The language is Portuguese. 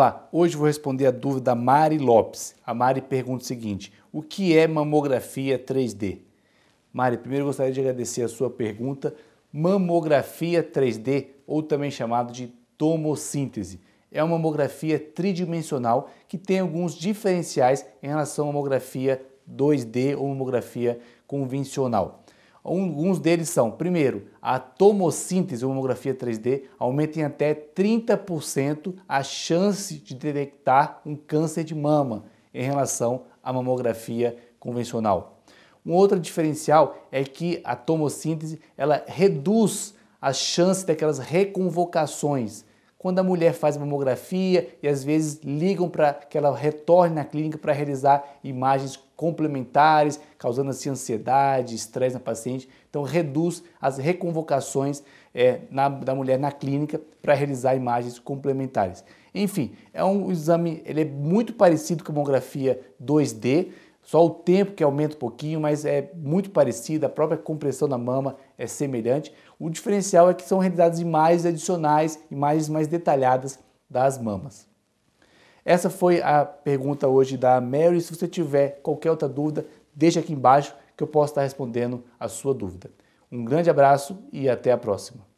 Olá, hoje vou responder a dúvida da Mari Lopes. A Mari pergunta o seguinte: o que é mamografia 3D? Mari, primeiro gostaria de agradecer a sua pergunta. Mamografia 3D, ou também chamado de tomossíntese, é uma mamografia tridimensional que tem alguns diferenciais em relação à mamografia 2D ou mamografia convencional. Alguns deles são, primeiro, a tomossíntese ou mamografia 3D aumenta em até 30% a chance de detectar um câncer de mama em relação à mamografia convencional. Um outro diferencial é que a tomossíntese ela reduz a chance daquelas reconvocações. Quando a mulher faz mamografia e às vezes ligam para que ela retorne na clínica para realizar imagens complementares, causando assim ansiedade, estresse na paciente. Então reduz as reconvocações da mulher na clínica para realizar imagens complementares. Enfim, é um exame, ele é muito parecido com a mamografia 2D, só o tempo que aumenta um pouquinho, mas é muito parecido, a própria compressão da mama é semelhante. O diferencial é que são realizadas imagens adicionais, imagens mais detalhadas das mamas. Essa foi a pergunta hoje da Amélia. Se você tiver qualquer outra dúvida, deixa aqui embaixo que eu posso estar respondendo a sua dúvida. Um grande abraço e até a próxima.